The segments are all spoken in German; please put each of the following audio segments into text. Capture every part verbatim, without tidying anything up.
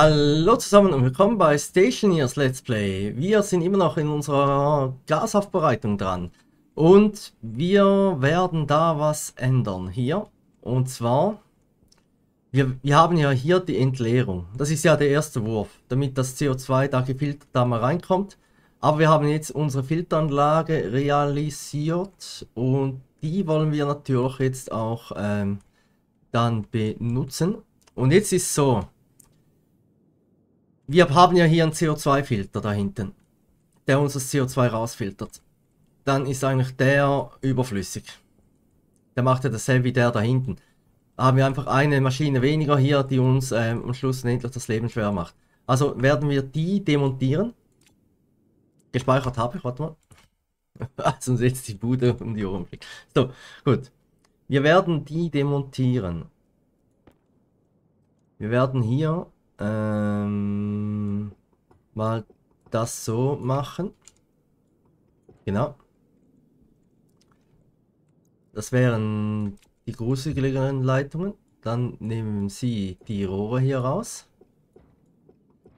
Hallo zusammen und willkommen bei Stationeers Let's Play. Wir sind immer noch in unserer Gasaufbereitung dran und wir werden da was ändern hier. Und zwar, wir, wir haben ja hier die Entleerung. Das ist ja der erste Wurf, damit das C O zwei da gefiltert da mal reinkommt. Aber wir haben jetzt unsere Filteranlage realisiert und die wollen wir natürlich jetzt auch ähm, dann benutzen. Und jetzt ist es so. Wir haben ja hier einen C O zwei Filter da hinten, der uns das C O zwei rausfiltert. Dann ist eigentlich der überflüssig. Der macht ja dasselbe wie der da hinten. Da haben wir einfach eine Maschine weniger hier, die uns ähm, am Schluss endlich das Leben schwer macht. Also werden wir die demontieren. Gespeichert habe ich, warte mal. Sonst jetzt die Bude um die Ohren fliegt. So, gut. Wir werden die demontieren. Wir werden hier Ähm, mal das so machen. Genau. Das wären die gruseligeren Leitungen. Dann nehmen Sie die Rohre hier raus.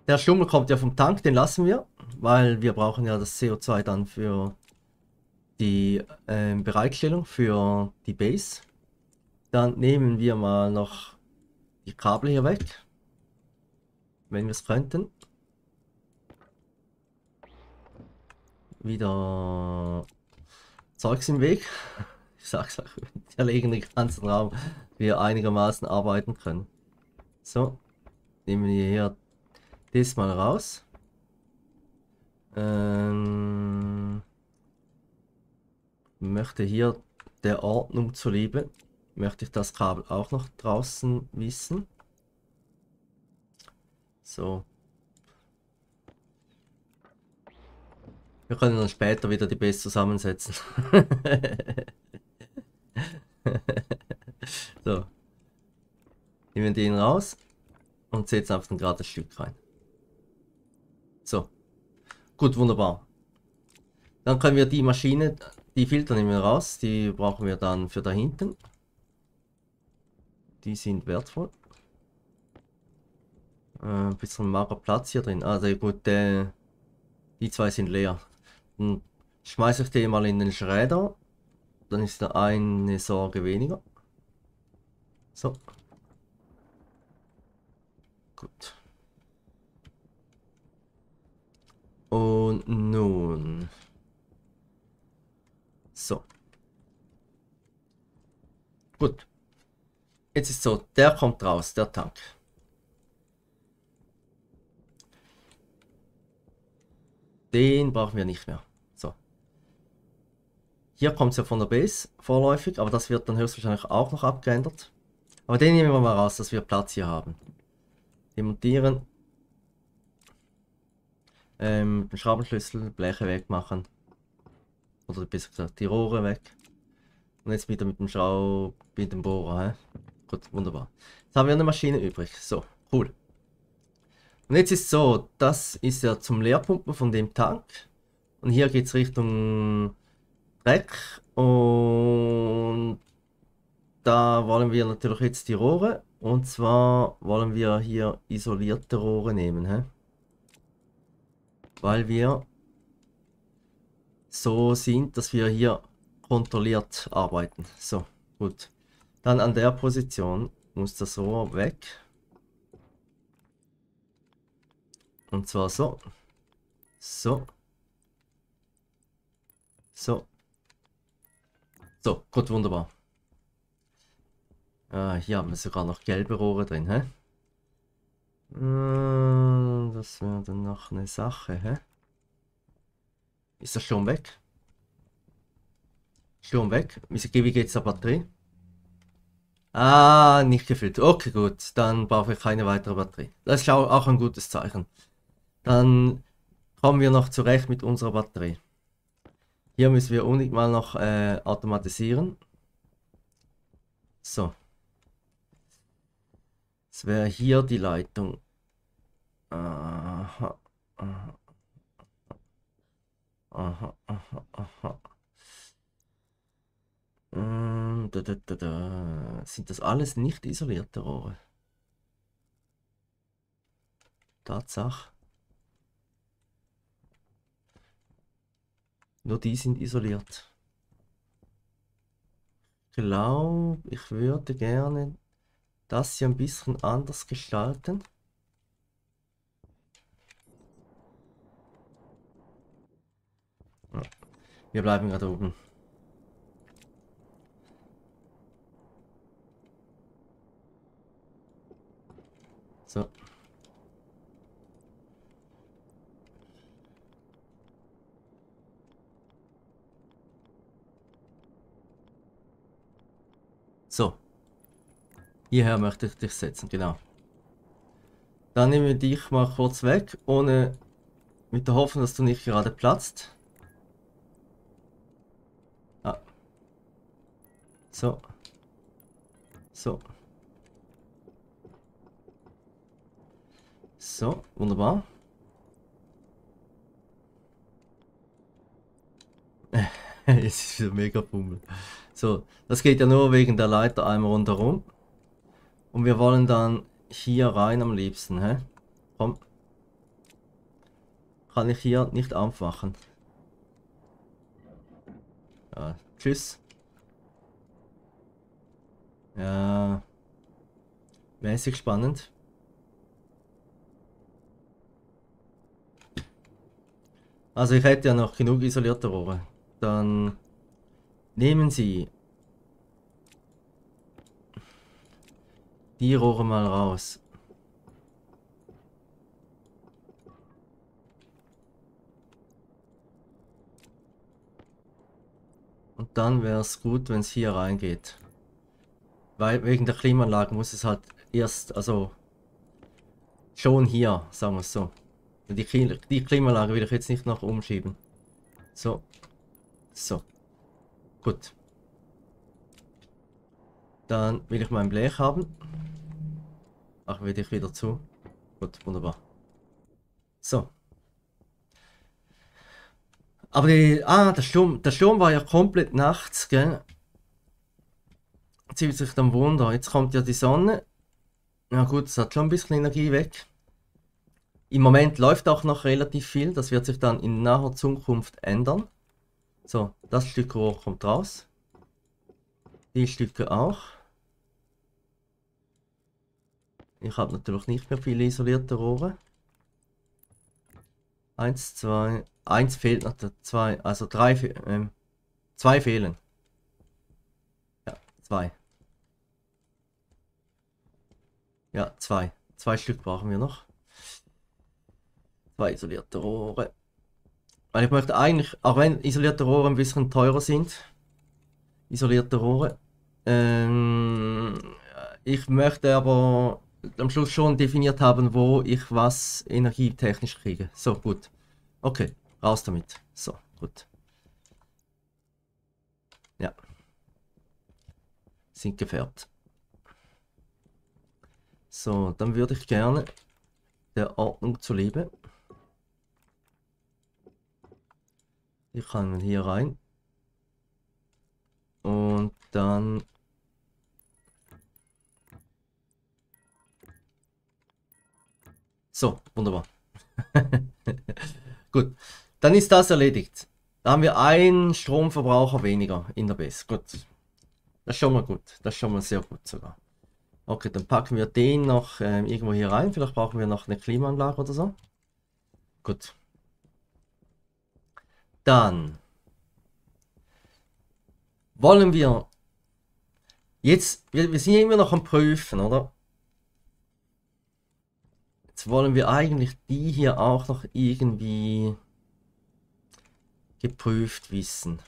Der Schummel kommt ja vom Tank, den lassen wir, weil wir brauchen ja das C O zwei dann für die äh, Bereitstellung für die Base. Dann nehmen wir mal noch die Kabel hier weg, wenn wir es könnten. Wieder Zeugs im Weg. Ich sag's euch, wir legen den ganzen Raum, wir einigermaßen arbeiten können. So, nehmen wir hier das mal raus. Ähm, möchte hier der Ordnung zuliebe, möchte ich das Kabel auch noch draußen wissen. So. Wir können dann später wieder die Base zusammensetzen. So. Nehmen den raus und setzen auf den gerade Stück rein. So. Gut, wunderbar. Dann können wir die Maschine, die Filter nehmen wir raus, die brauchen wir dann für da hinten. Die sind wertvoll. Ein bisschen mager Platz hier drin. Also gut, äh, die zwei sind leer. Dann schmeiße ich die mal in den Schredder. Dann ist da eine Sorge weniger. So. Gut. Und nun. So. Gut. Jetzt ist so, der kommt raus, der Tank. Den brauchen wir nicht mehr. So. Hier kommt es ja von der Base vorläufig, aber das wird dann höchstwahrscheinlich auch noch abgeändert. Aber den nehmen wir mal raus, dass wir Platz hier haben. Demontieren. Ähm, den Schraubenschlüssel, Bleche wegmachen. Oder besser gesagt, die Rohre weg. Und jetzt wieder mit dem Schraub, mit dem Bohrer. He? Gut, wunderbar. Jetzt haben wir eine Maschine übrig. So, cool. Und jetzt ist so, das ist ja zum Leerpumpen von dem Tank. Und hier geht es Richtung Dreck. Und da wollen wir natürlich jetzt die Rohre. Und zwar wollen wir hier isolierte Rohre nehmen. He? Weil wir so sind, dass wir hier kontrolliert arbeiten. So, gut. Dann an der Position muss das Rohr weg. Und zwar so, so, so, so, gut, wunderbar. Ah, hier haben wir sogar noch gelbe Rohre drin, hä? Das wäre dann noch eine Sache, hä? Ist das schon weg? Schon weg? Wie geht's der Batterie? Ah, nicht gefüllt. Okay, gut, dann brauche ich keine weitere Batterie. Das ist auch ein gutes Zeichen. Dann kommen wir noch zurecht mit unserer Batterie. Hier müssen wir unbedingt mal noch äh, automatisieren. So. Das wäre hier die Leitung. Aha, aha, aha, aha, aha. Ähm, da, da, da, da. Sind das alles nicht isolierte Rohre? Tatsache. Nur die sind isoliert. Ich glaube, ich würde gerne das hier ein bisschen anders gestalten. Wir bleiben gerade oben. So. So. Hierher möchte ich dich setzen, genau. Dann nehmen wir dich mal kurz weg, ohne mit der Hoffnung, dass du nicht gerade platzt. Ah. So. So. So, wunderbar. Jetzt ist wieder mega Bummel. So, das geht ja nur wegen der Leiter einmal rundherum. Und wir wollen dann hier rein am liebsten, hä? Komm. Kann ich hier nicht anfachen. Ja, tschüss. Ja. Mäßig spannend. Also ich hätte ja noch genug isolierte Rohre. Dann nehmen Sie die Rohre mal raus. Und dann wäre es gut, wenn es hier reingeht. Weil wegen der Klimaanlage muss es halt erst, also schon hier, sagen wir es so. Die, Klim die Klimaanlage will ich jetzt nicht noch umschieben. So. So. Gut. Dann will ich mein Blech haben. Machen wir dich wieder zu. Gut, wunderbar. So. Aber die, ah, der Sturm, der Sturm war ja komplett nachts, gell? Zieht sich dann Wunder. Jetzt kommt ja die Sonne. Na gut, es hat schon ein bisschen Energie weg. Im Moment läuft auch noch relativ viel, das wird sich dann in naher Zukunft ändern. So, das Stück Rohr kommt raus. Die Stücke auch. Ich habe natürlich nicht mehr viele isolierte Rohre. Eins, zwei, eins fehlt noch, zwei, also drei, äh, zwei fehlen. Ja, zwei. Ja, zwei. Zwei Stück brauchen wir noch. Isolierte Rohre. Weil ich möchte eigentlich, auch wenn isolierte Rohre ein bisschen teurer sind, isolierte Rohre, ähm, ich möchte aber am Schluss schon definiert haben, wo ich was energietechnisch kriege. So, gut. Okay, raus damit. So, gut. Ja. Sind gefärbt. So, dann würde ich gerne der Ordnung zuliebe. Ich kann hier rein und dann so, wunderbar. Gut, dann ist das erledigt. Da haben wir einen Stromverbraucher weniger in der Base. Gut, das ist schon mal gut, das ist schon mal sehr gut sogar. Okay, dann packen wir den noch äh, irgendwo hier rein. Vielleicht brauchen wir noch eine Klimaanlage oder so. Gut. Dann wollen wir jetzt, wir, wir sind ja immer noch am Prüfen, oder? Jetzt wollen wir eigentlich die hier auch noch irgendwie geprüft wissen.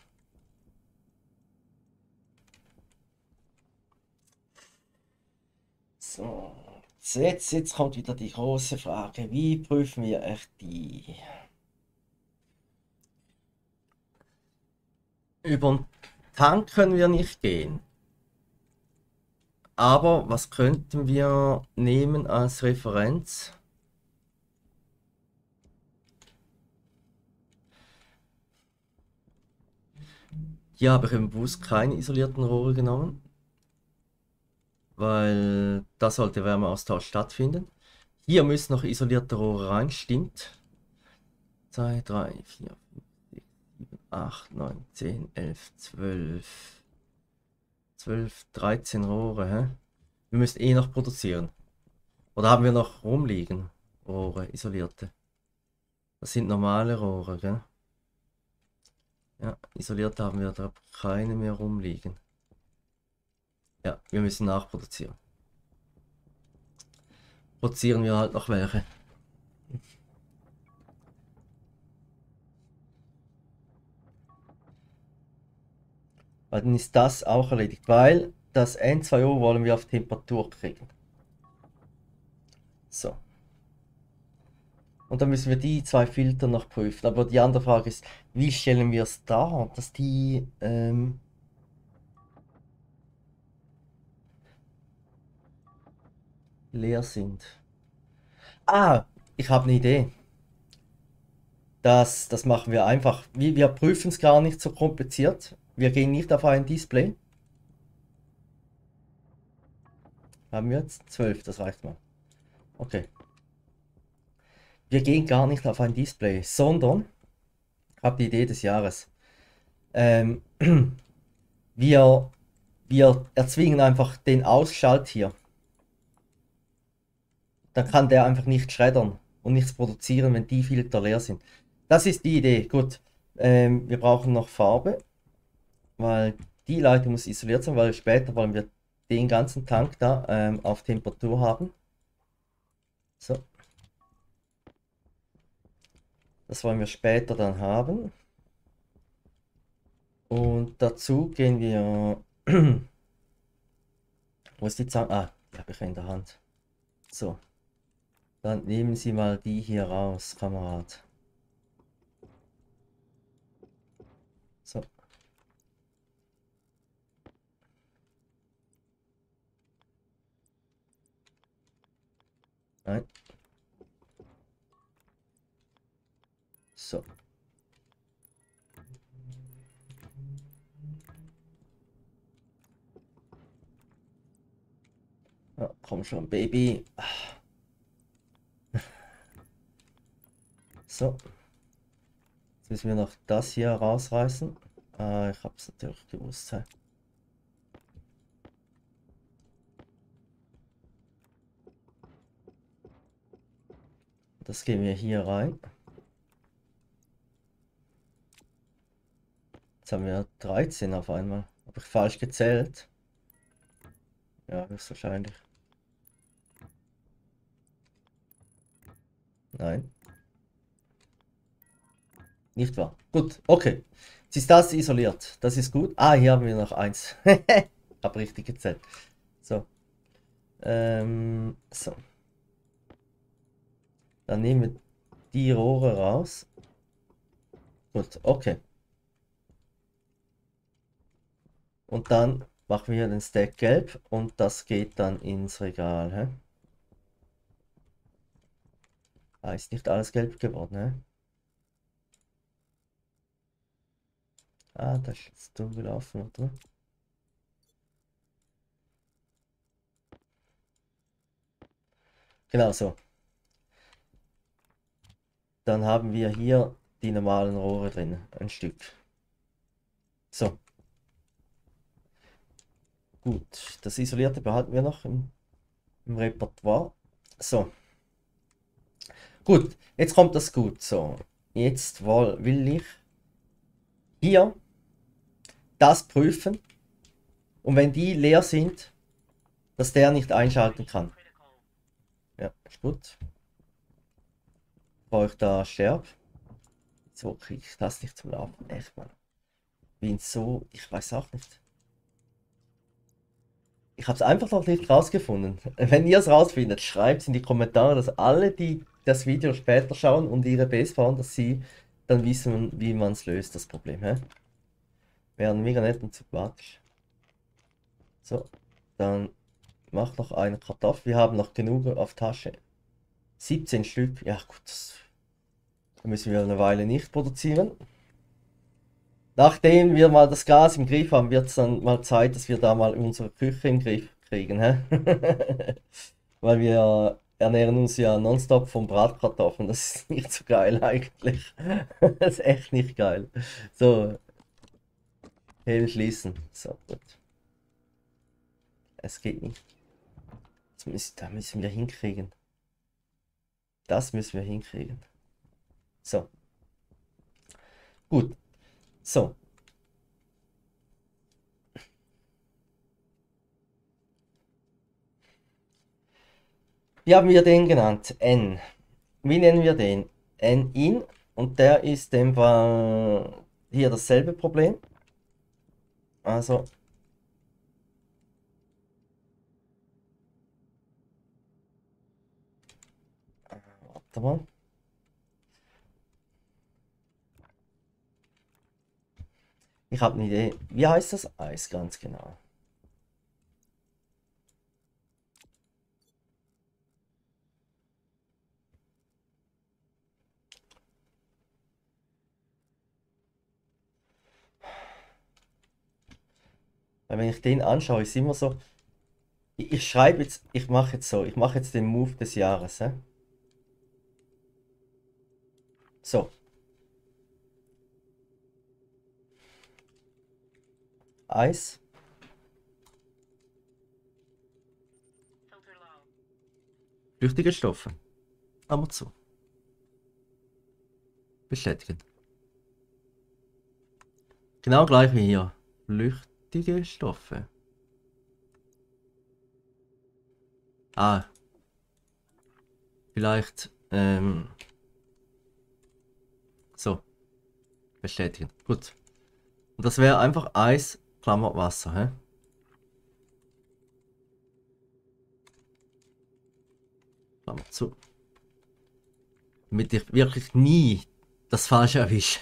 So, jetzt, jetzt kommt wieder die große Frage, wie prüfen wir echt die? Über den Tank können wir nicht gehen. Aber was könnten wir nehmen als Referenz? Hier habe ich im Bus keine isolierten Rohre genommen, weil da sollte Wärmeaustausch stattfinden. Hier müssen noch isolierte Rohre rein, stimmt. zwei, drei, vier, fünf, sechs, sieben, acht, neun, zehn, elf, zwölf, zwölf, dreizehn Rohre. Hä? Wir müssen eh noch produzieren. Oder haben wir noch rumliegen? Rohre, isolierte. Das sind normale Rohre, gell? Ja, isolierte haben wir da keine mehr rumliegen. Ja, wir müssen nachproduzieren. Produzieren wir halt noch welche. Weil dann ist das auch erledigt, weil das N zwei O wollen wir auf Temperatur kriegen. So. Und dann müssen wir die zwei Filter noch prüfen. Aber die andere Frage ist, wie stellen wir es dar, dass die ähm, leer sind? Ah, ich habe eine Idee. Das, das machen wir einfach. Wir, wir prüfen es gar nicht so kompliziert. Wir gehen nicht auf ein Display. Haben wir jetzt zwölf, das reicht mal. Okay. Wir gehen gar nicht auf ein Display, sondern, ich habe die Idee des Jahres, ähm, wir, wir erzwingen einfach den Ausschalt hier. Dann kann der einfach nicht schreddern und nichts produzieren, wenn die Filter leer sind. Das ist die Idee. Gut, ähm, wir brauchen noch Farbe, weil die Leitung muss isoliert sein, weil später wollen wir den ganzen Tank da ähm, auf Temperatur haben. So. Das wollen wir später dann haben. Und dazu gehen wir... Wo ist die Zange? Ah, die habe ich in der Hand. So. Dann nehmen Sie mal die hier raus, Kamerad. So. Nein. So. Ja, komm schon, Baby. So. Jetzt müssen wir noch das hier rausreißen. Ah, ich hab's natürlich gewusst. Hey. Das gehen wir hier rein. Haben wir dreizehn auf einmal. Habe ich falsch gezählt? Ja, höchstwahrscheinlich. Nein. Nicht wahr. Gut, okay. Jetzt ist das isoliert. Das ist gut. Ah, hier haben wir noch eins. Habe richtig gezählt. So. Ähm, so. Dann nehmen wir die Rohre raus. Gut, okay. Und dann machen wir den Stack gelb und das geht dann ins Regal. Hä? Ah, ist nicht alles gelb geworden. Hä? Ah, das ist jetzt dumm gelaufen, oder? Genau so. Dann haben wir hier die normalen Rohre drin. Ein Stück. So. Gut, das Isolierte behalten wir noch im, im Repertoire. So. Gut, jetzt kommt das gut. So, jetzt will ich hier das prüfen. Und wenn die leer sind, dass der nicht einschalten kann. Ja, ist gut. Bevor ich da sterbe. So kriege ich das nicht zum Laufen. Echt mal. Bin so, ich weiß auch nicht. Ich habe es einfach noch nicht rausgefunden. Wenn ihr es rausfindet, schreibt es in die Kommentare, dass alle, die das Video später schauen und ihre Base bauen, dass sie dann wissen, wie man es löst, das Problem. Wäre mega nett und sympathisch. So, dann mach noch eine Kartoffel. Wir haben noch genug auf Tasche. siebzehn Stück. Ja gut, das müssen wir eine Weile nicht produzieren. Nachdem wir mal das Gas im Griff haben, wird es dann mal Zeit, dass wir da mal unsere Küche im Griff kriegen. Weil wir ernähren uns ja nonstop von Bratkartoffeln. Das ist nicht so geil eigentlich. Das ist echt nicht geil. So. Helm schließen. So, gut. Es geht nicht. Das müssen, da müssen wir hinkriegen. Das müssen wir hinkriegen. So. Gut. So. Wie haben wir den genannt? N. Wie nennen wir den? N in. Und der ist in dem Fall hier dasselbe Problem. Also. Warte mal. Ich habe eine Idee. Wie heißt das Eis ganz genau? Wenn ich den anschaue, ist immer so, ich, ich schreibe jetzt, ich mache jetzt so, ich mache jetzt den Move des Jahres. He? So. Eis. Flüchtige Stoffe. Amazon. Bestätigen. Genau gleich wie hier. Lücht. Stoffe. Ah. Vielleicht, ähm. So. Bestätigen. Gut. Und das wäre einfach Eis, Klammer, Wasser, hä? Klammer zu. Damit ich wirklich nie das Falsche erwische.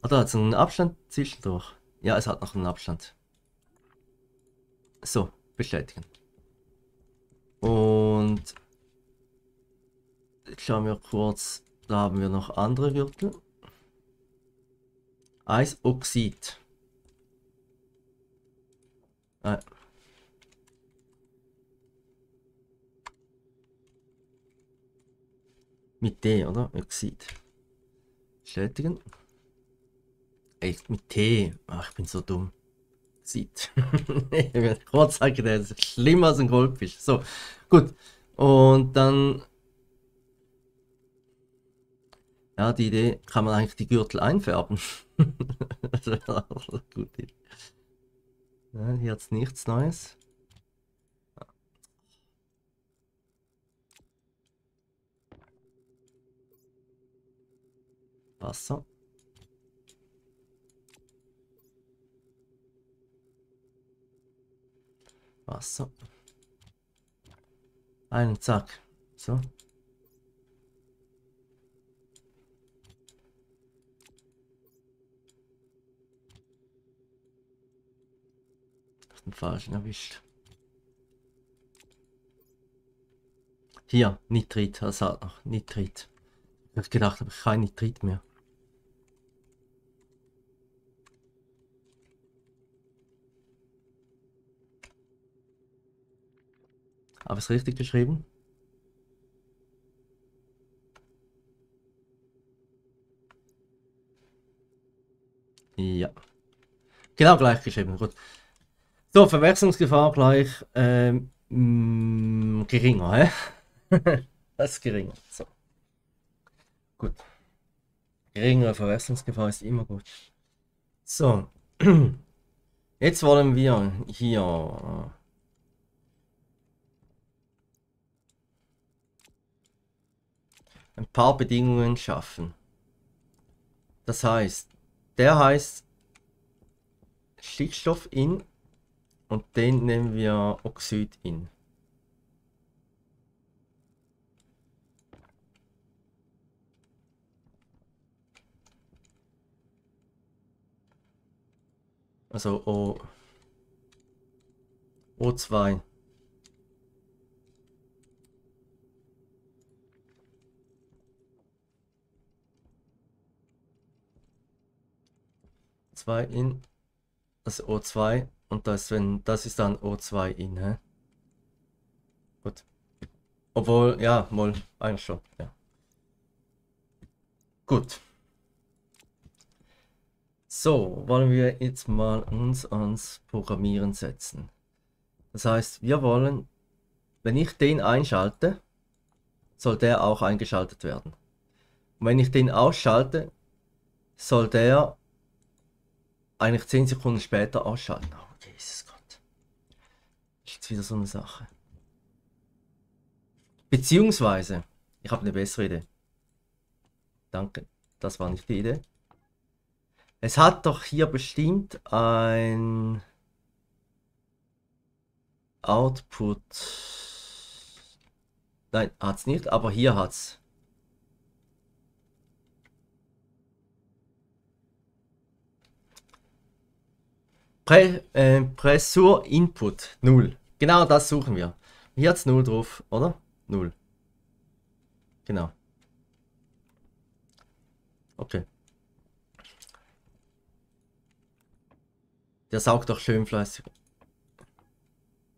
Ah, da hat es einen Abstand zwischendurch. Ja, es hat noch einen Abstand. So, bestätigen. Und jetzt schauen wir kurz, da haben wir noch andere Würfel. Eisoxid. Äh. Mit D, oder? Oxid. Bestätigen. Echt mit T. Ach, ich bin so dumm. Sieht. Kurz sagen, der ist schlimmer als ein Goldfisch. So, gut. Und dann. Ja, die Idee, kann man eigentlich die Gürtel einfärben. Das wäre auch eine gute Idee. Nein, hier hat es nichts Neues. Wasser. Wasser. Einen Zack. So. Den falschen erwischt. Hier, Nitrit. Das hat noch Nitrit. Ich habe gedacht, habe ich kein Nitrit mehr. Habe ich es richtig geschrieben? Ja. Genau gleich geschrieben, gut. So, Verwechslungsgefahr gleich ähm, mh, geringer, hä? Das ist geringer. So. Gut. Geringere Verwechslungsgefahr ist immer gut. So. Jetzt wollen wir hier. Ein paar Bedingungen schaffen. Das heißt, der heißt Stickstoff in und den nehmen wir Oxid in. Also O, O zwei. In, das O zwei und das, wenn das ist dann O zwei in, hä? Gut. Obwohl, ja, wohl, eigentlich schon, ja. Gut. So, wollen wir jetzt mal uns ans Programmieren setzen. Das heißt, wir wollen, wenn ich den einschalte, soll der auch eingeschaltet werden. Und wenn ich den ausschalte, soll der eigentlich zehn Sekunden später ausschalten. Oh, Jesus Gott. Ist jetzt wieder so eine Sache. Beziehungsweise, ich habe eine bessere Idee. Danke, das war nicht die Idee. Es hat doch hier bestimmt ein Output. Nein, hat es nicht, aber hier hat es. Pre äh, Pressure Input null. Genau das suchen wir. Hier hat es null drauf, oder? null. Genau. Okay. Der saugt doch schön fleißig.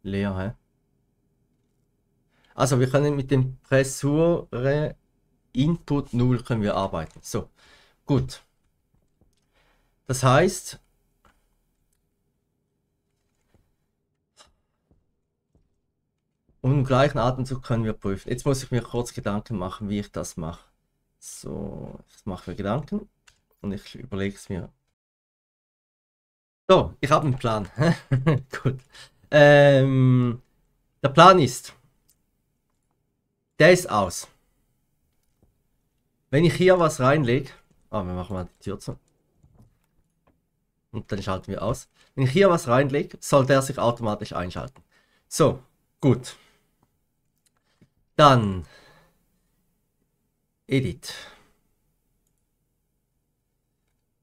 Leer, hä? Also wir können mit dem Pressure Input null können wir arbeiten. So, gut. Das heißt, und im gleichen Atemzug können wir prüfen. Jetzt muss ich mir kurz Gedanken machen, wie ich das mache. So, jetzt mache ich mir Gedanken und ich überlege es mir. So, ich habe einen Plan. Gut. Ähm, der Plan ist, der ist aus. Wenn ich hier was reinlege, ah, wir machen mal die Tür zu. Und dann schalten wir aus. Wenn ich hier was reinlege, soll der sich automatisch einschalten. So, gut. Dann Edit.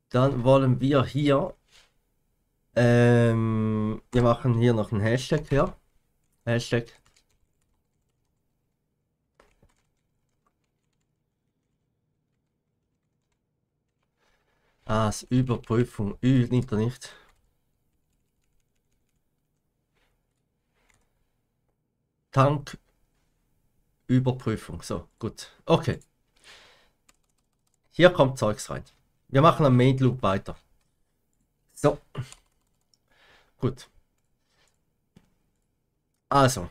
Dann wollen wir hier, ähm, wir machen hier noch einen Hashtag her. Hashtag. Ah, das Überprüfung. Ü nimmt er nicht. Tank. Überprüfung. So, gut. Okay. Hier kommt Zeugs rein. Wir machen am Main Loop weiter. So. Gut. Also.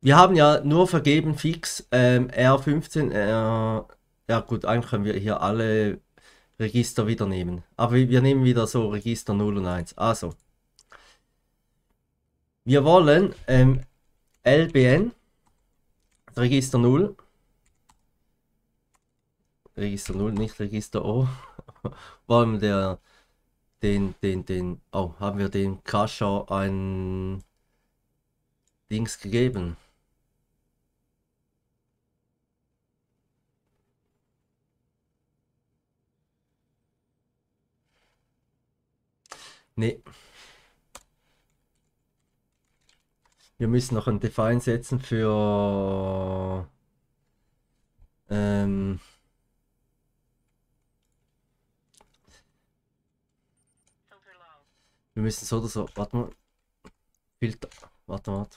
Wir haben ja nur vergeben fix ähm, R fünfzehn. Äh, ja gut, eigentlich können wir hier alle Register wieder nehmen. Aber wir nehmen wieder so Register null und eins. Also. Wir wollen ähm, L B N, Register null, Register null, nicht Register O, wollen wir den, den, den, oh, haben wir den Kascha ein Dings gegeben. Nee. Wir müssen noch ein Define setzen für ähm, wir müssen so oder so, warte mal, Filter, warte mal,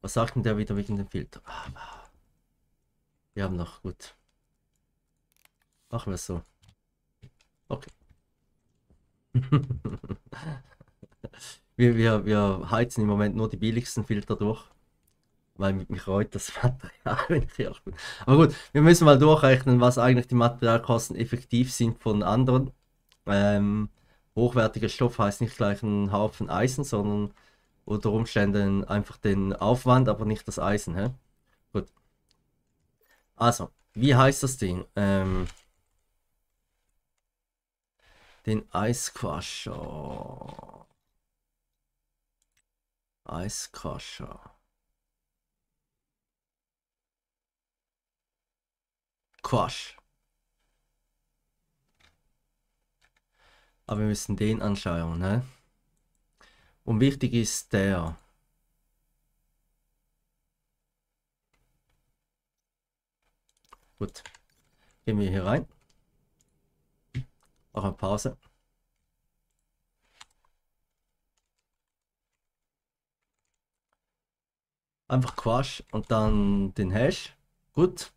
was sagt denn der wieder wegen dem Filter? Wir haben noch, gut, machen wir es so, okay. Wir, wir, wir heizen im Moment nur die billigsten Filter durch, weil mich reut das Material, wenn ich ehrlich bin. Aber gut, wir müssen mal durchrechnen, was eigentlich die Materialkosten effektiv sind von anderen. Ähm, hochwertiger Stoff heißt nicht gleich einen Haufen Eisen, sondern unter Umständen einfach den Aufwand, aber nicht das Eisen. Hä? Gut. Also, wie heißt das Ding? Ähm, den Eisquasher. Eiskascher. Quash. Aber wir müssen den anschauen, ne? Und wichtig ist der. Gut. Gehen wir hier rein. Machen eine Pause. Einfach Quatsch und dann den Hash. Gut.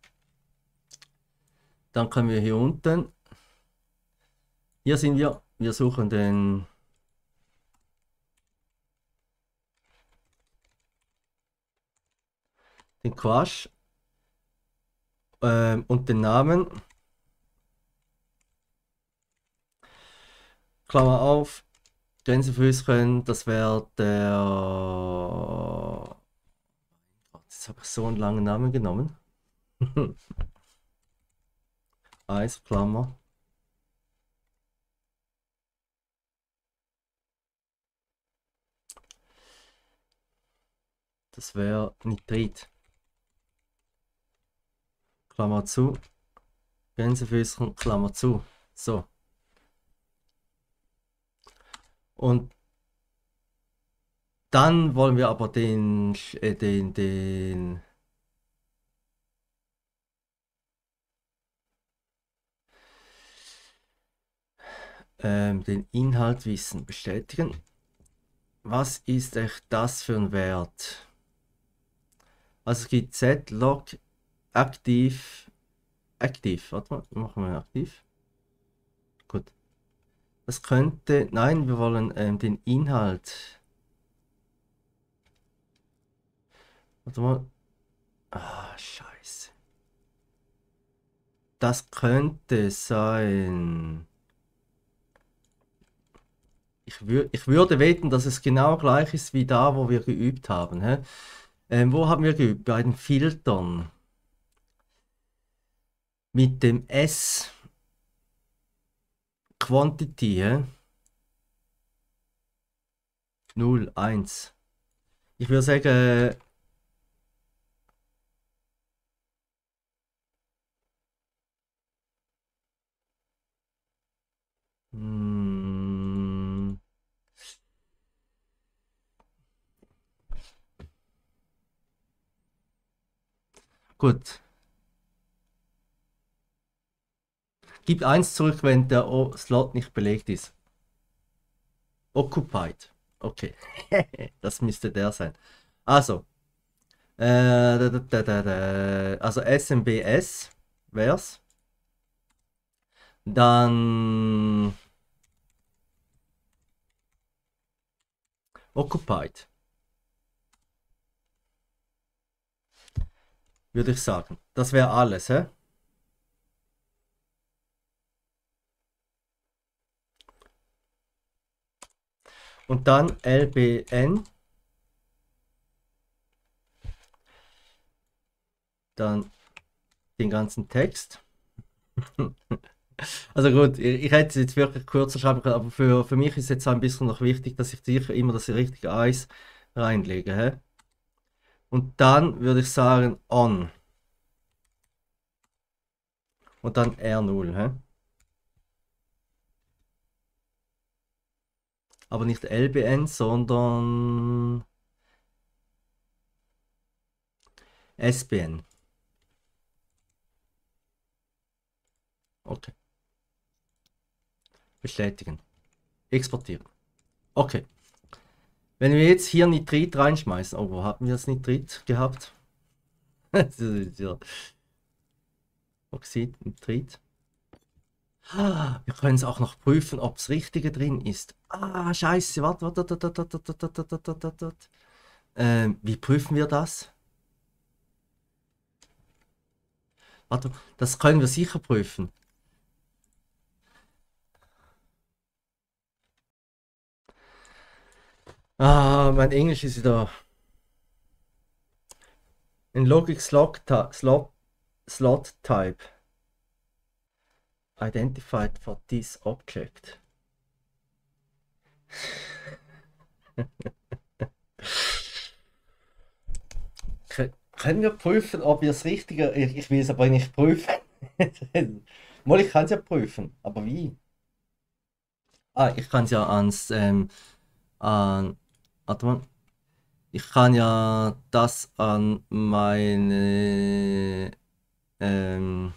Dann können wir hier unten. Hier sind wir. Wir suchen den. Den Quatsch. Ähm, und den Namen. Klammer auf. Grenzenfüßchen, das wäre der. Jetzt habe ich so einen langen Namen genommen. Eis, Klammer. Das wäre Nitrit. Klammer zu. Gänsefüßchen, Klammer zu. So. Und dann wollen wir aber den, äh, den, den, ähm, den Inhalt wissen, bestätigen. Was ist echt das für ein Wert? Also es gibt z-log aktiv, aktiv, warte mal, machen wir aktiv. Gut. Das könnte, nein, wir wollen ähm, den Inhalt. Warte mal. Ah, scheiße. Das könnte sein. Ich, wür ich würde wetten, dass es genau gleich ist wie da, wo wir geübt haben. Hä? Ähm, wo haben wir geübt? Bei den Filtern. Mit dem S. Quantity, eh? null, eins. Ich würde sagen, hm. Gut. Gib eins zurück, wenn der o Slot nicht belegt ist. Occupied. Okay. Das müsste der sein. Also. Äh, da, da, da, da, also S M B S wär's. Dann. Occupied. Würde ich sagen. Das wäre alles, hä? Und dann L B N. Dann den ganzen Text. Also gut, ich hätte es jetzt wirklich kürzer schreiben können, aber für, für mich ist jetzt ein bisschen noch wichtig, dass ich sicher immer das richtige Eis reinlege. He? Und dann würde ich sagen on. Und dann R null. He? Aber nicht L B N, sondern S B N. Okay. Bestätigen. Exportieren. Okay. Wenn wir jetzt hier Nitrit reinschmeißen, oh, wo haben wir das Nitrit gehabt? Oxid, Nitrit. Wir können es auch noch prüfen, ob das Richtige drin ist. Ah, scheiße, warte, warte, warte, warte, warte, warte, warte. Ähm, wie prüfen wir das? Warte, das können wir sicher prüfen. Ah, mein Englisch ist wieder... Ein Logic Slot, Slot, Slot Type. Identified for this object. Können wir prüfen, ob wir es richtige... Ich, ich will es aber nicht prüfen. Mal, ich kann es ja prüfen, aber wie? Ah, ich kann es ja ans... Ähm, an, warte mal. Ich kann ja das an meine... Ähm,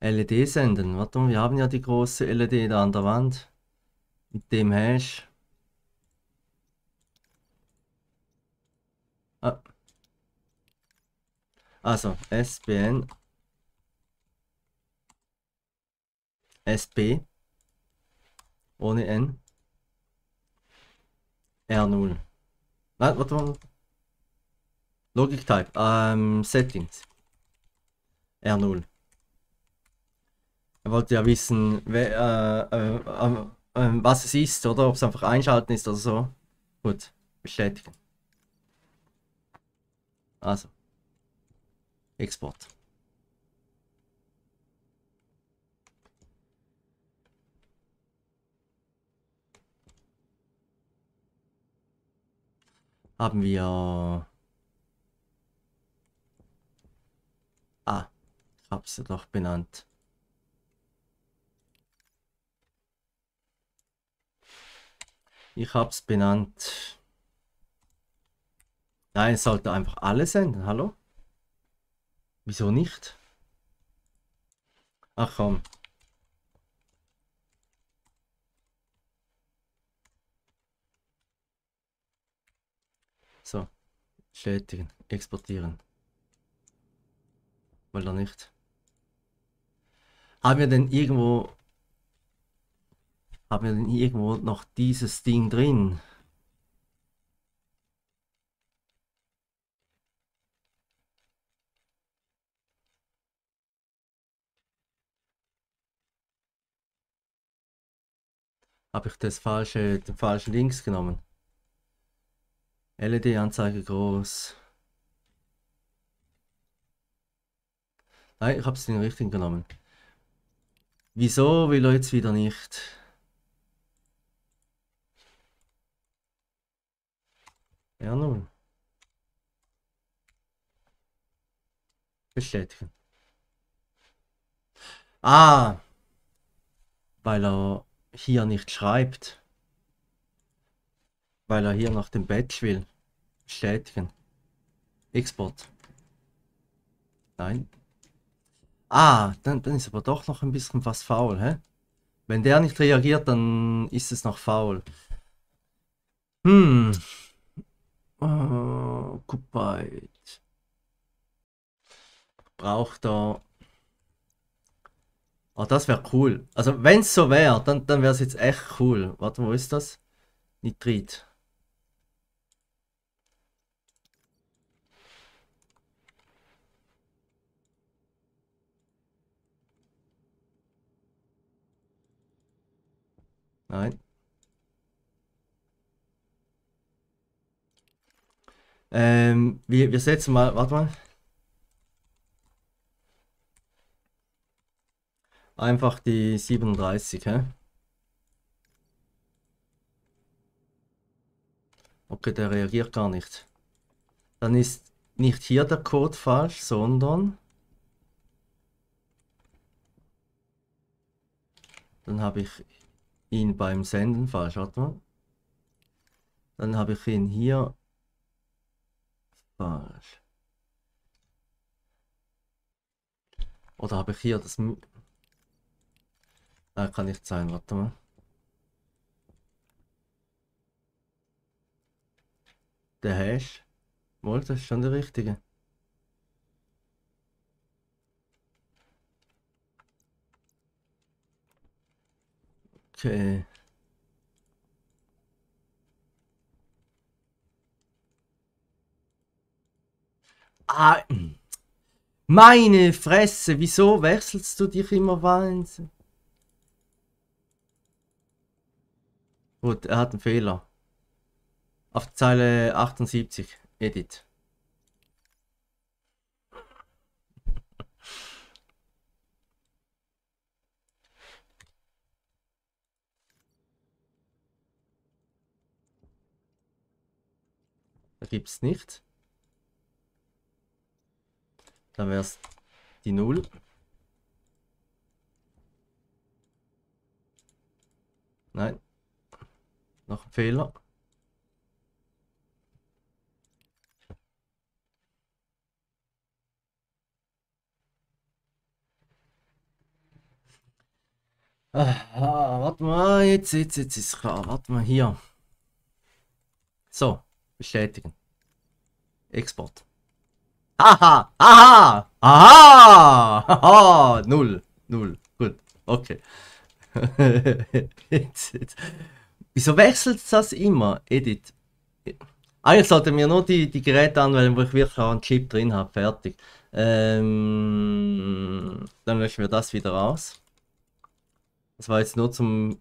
L E D senden. Warte mal, wir haben ja die große L E D da an der Wand. Mit dem Hash. あ、あ、そう、エスピーエヌ、エスピー、ohne N, R null. Nein, warte mal. Logik-Type, ähm, Settings, R null. Er wollte ja wissen, wer, äh, äh, äh, äh, was es ist, oder ob es einfach einschalten ist oder so. Gut, bestätigen. Also, Export. Haben wir... Ah, ich habe sie doch benannt. Ich habe es benannt. Nein, es sollte einfach alle senden. Hallo? Wieso nicht? Ach komm. So, bestätigen, exportieren. Oder nicht? Haben wir denn irgendwo... Haben wir denn irgendwo noch dieses Ding drin? Habe ich das falsche, den falschen Links genommen? L E D-Anzeige groß. Nein, ich habe es den richtigen genommen. Wieso will er jetzt wieder nicht? Ja, nun. Bestätigen. Ah! Weil er hier nicht schreibt. Weil er hier nach dem Badge will. Bestätigen. Export. Nein. Ah, dann, dann ist aber doch noch ein bisschen was faul, hä? Wenn der nicht reagiert, dann ist es noch faul. Hm. Oh, goodbye. Braucht er... Oh, das wäre cool. Also wenn es so wäre, dann, dann wäre es jetzt echt cool. Warte, wo ist das? Nitrit. Nein. Ähm, wir, wir setzen mal, warte mal. Einfach die siebenunddreißig, hä? Okay, der reagiert gar nicht. Dann ist nicht hier der Code falsch, sondern... Dann habe ich... ihn beim Senden falsch, warte mal. Dann habe ich ihn hier falsch. Oder habe ich hier das... Nein, kann nicht sein, warte mal. Der Hash. Wohl, das ist schon der richtige. Okay. Ah, meine Fresse, wieso wechselst du dich immer Wahnsinn? Gut, er hat einen Fehler. Auf Zeile achtundsiebzig, Edit. Da gibt es nicht. Dann wäre es die null. Nein. Noch ein Fehler. Ah, warte mal, jetzt, jetzt, jetzt ist es klar. Warte mal hier. So. Bestätigen. Export. Aha, aha, aha, haha, null, null, gut, okay. jetzt, jetzt. Wieso wechselt das immer? Edit. Eigentlich sollten wir nur die, die Geräte anwählen, wo ich wirklich auch einen Chip drin habe, fertig. Ähm, dann löschen wir das wieder raus. Das war jetzt nur zum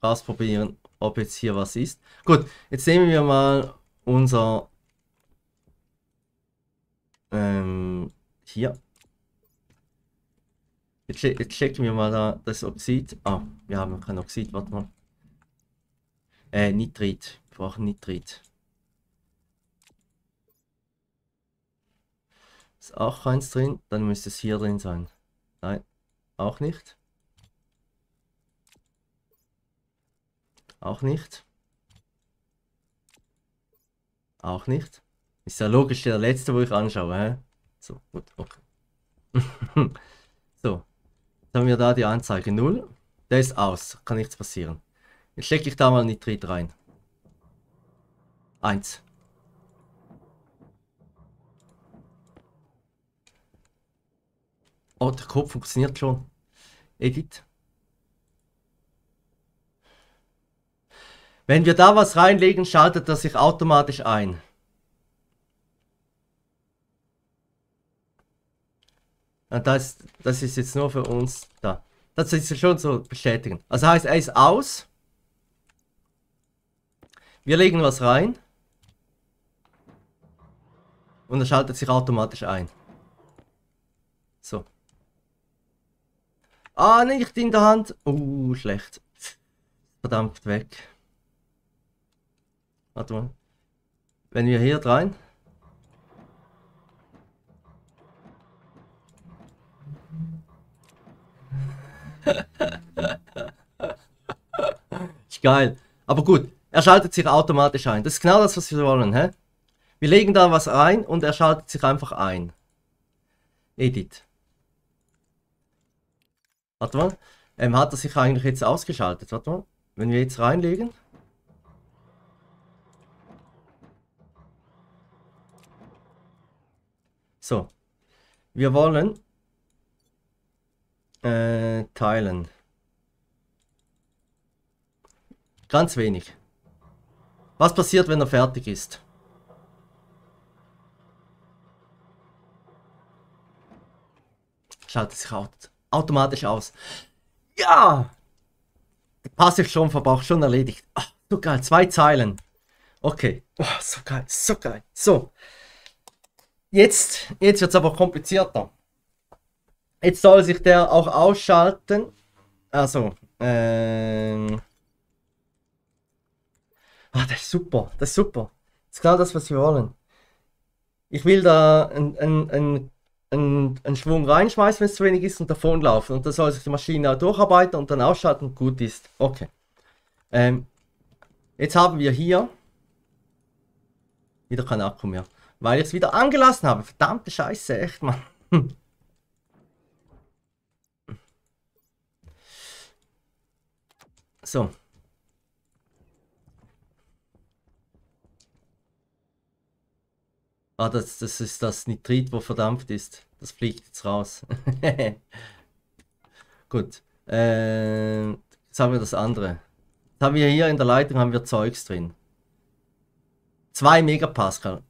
Ausprobieren, ob jetzt hier was ist. Gut, jetzt nehmen wir mal unser ähm, hier. Jetzt, che jetzt checken wir mal da das Oxid. Ah, wir haben kein Oxid, warte mal. Äh, Nitrit. Wir brauchen Nitrit. Ist auch keins drin, dann müsste es hier drin sein. Nein, auch nicht. Auch nicht. Auch nicht. Ist ja logisch der letzte, wo ich anschaue. Hä? So, gut, okay. So, jetzt haben wir da die Anzeige null. Der ist aus, kann nichts passieren. Jetzt stecke ich da mal Nitrit rein. eins. Oh, der Kopf funktioniert schon. Edit. Wenn wir da was reinlegen, schaltet das sich automatisch ein. Und das, das ist jetzt nur für uns da. Das ist schon so bestätigen. Also heißt, er ist aus. Wir legen was rein. Und er schaltet sich automatisch ein. So. Ah, nicht in der Hand. Uh, schlecht. Verdammt weg. Warte mal. Wenn wir hier rein. Ist geil. Aber gut, er schaltet sich automatisch ein. Das ist genau das, was wir wollen. Hä? Wir legen da was rein und er schaltet sich einfach ein. Edit. Warte mal. Ähm, hat er sich eigentlich jetzt ausgeschaltet? Warte mal. Wenn wir jetzt reinlegen. So, wir wollen äh, teilen. Ganz wenig. Was passiert, wenn er fertig ist? Schaltet sich aut automatisch aus. Ja! Der Passivstromverbrauch schon erledigt. Ach, so geil, zwei Zeilen. Okay, oh, so geil, so geil. So. Jetzt, jetzt wird es aber komplizierter. Jetzt soll sich der auch ausschalten. Also, ähm. Ah, das ist super, das ist super. Das ist genau das, was wir wollen. Ich will da einen ein, ein, ein Schwung reinschmeißen, wenn es zu wenig ist, und davon laufen. Und dann soll sich die Maschine auch durcharbeiten und dann ausschalten, gut ist. Okay. Ähm, jetzt haben wir hier wieder keinen Akku mehr. Weil ich es wieder angelassen habe. Verdammte Scheiße, echt, Mann. So. Ah, das, das ist das Nitrit, wo verdampft ist. Das fliegt jetzt raus. Gut. Äh, jetzt haben wir das andere. Jetzt haben wir hier in der Leitung haben wir Zeugs drin. zwei Megapascal.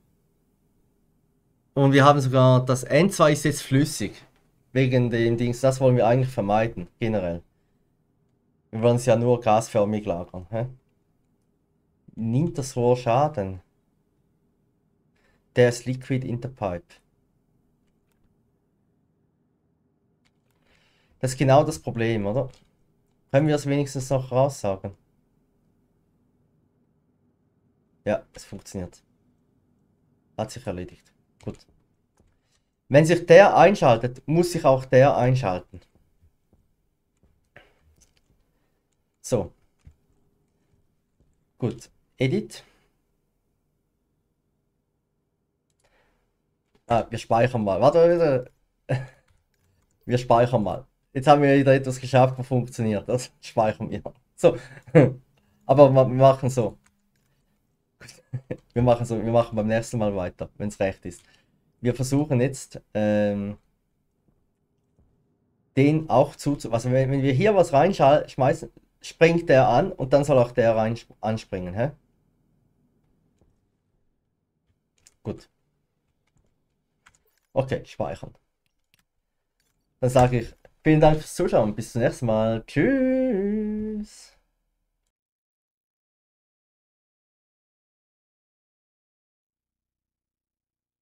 Und wir haben sogar, das N zwei ist jetzt flüssig. Wegen den Dings, das wollen wir eigentlich vermeiden, generell. Wir wollen es ja nur gasförmig lagern. Hä? Nimmt das Rohr Schaden? There's liquid in the pipe. Das ist genau das Problem, oder? Können wir es wenigstens noch raussagen? Ja, es funktioniert. Hat sich erledigt. Gut. Wenn sich der einschaltet, muss sich auch der einschalten. So. Gut. Edit. Ah, wir speichern mal. Warte, warte. Wir speichern mal. Jetzt haben wir wieder etwas geschafft, was funktioniert. Das speichern wir. So. Aber wir machen so. wir, machen so, wir machen beim nächsten Mal weiter, wenn es recht ist. Wir versuchen jetzt, ähm, den auch zuzu... Also wenn, wenn wir hier was reinschmeißen, springt der an und dann soll auch der rein anspringen. Hä? Gut. Okay, speichern. Dann sage ich, vielen Dank fürs Zuschauen. Bis zum nächsten Mal. Tschüss.